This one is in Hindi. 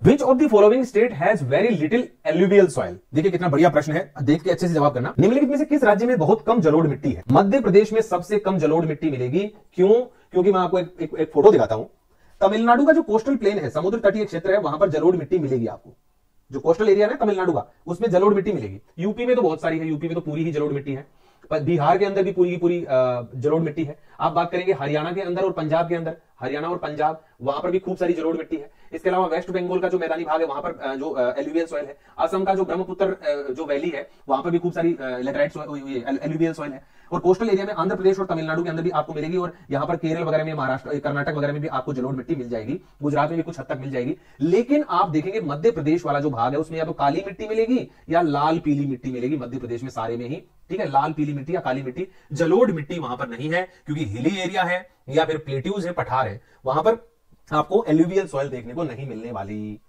Which of the following state has very little alluvial soil? देखिए कितना बढ़िया प्रश्न है, देख के अच्छे से जवाब करना। निम्नलिखित में से किस राज्य में बहुत कम जलोढ़ मिट्टी है? मध्य प्रदेश में सबसे कम जलोढ़ मिट्टी मिलेगी। क्यों? क्योंकि मैं आपको एक फोटो दिखाता हूं। तमिलनाडु का जो कोस्टल प्लेन है, समुद्र तटीय क्षेत्र है, वहां पर जलोढ़ मिट्टी मिलेगी आपको। जो कोस्टल एरिया है तमिलनाडु का, उसमें जलोढ़ मिट्टी मिलेगी। यूपी में तो बहुत सारी है, यूपी में तो पूरी ही जलोढ़ मिट्टी है। बिहार के अंदर भी पूरी की पूरी जलोढ़ मिट्टी है। आप बात करेंगे हरियाणा के अंदर और पंजाब के अंदर, हरियाणा और पंजाब वहां पर भी खूब सारी जलोढ़ मिट्टी है। इसके अलावा वेस्ट बंगाल का जो मैदानी भाग है वहां पर जो एल्यूवियल सॉइल है, असम का जो ब्रह्मपुत्र जो वैली है वहां पर भी खूब सारी लेटराइट एल्यूवियल सॉइल है। और कोस्टल एरिया में आंध्र प्रदेश और तमिलनाडु के अंदर भी आपको मिलेगी। और यहाँ पर केरल वगैरह में, महाराष्ट्र, कर्नाटक वगैरह में भी आपको जलोढ़ मिट्टी मिल जाएगी। गुजरात में भी कुछ हद तक मिल जाएगी। लेकिन आप देखेंगे मध्य प्रदेश वाला जो भाग है उसमें या तो काली मिट्टी मिलेगी या लाल पीली मिट्टी मिलेगी। मध्य प्रदेश में सारे में ही, ठीक है, लाल पीली मिट्टी या काली मिट्टी, जलोढ़ मिट्टी वहां पर नहीं है। क्योंकि हिली एरिया है या फिर प्लेट्यूज है, पठार है, वहां पर आपको एल्यूवियल सॉइल देखने को नहीं मिलने वाली।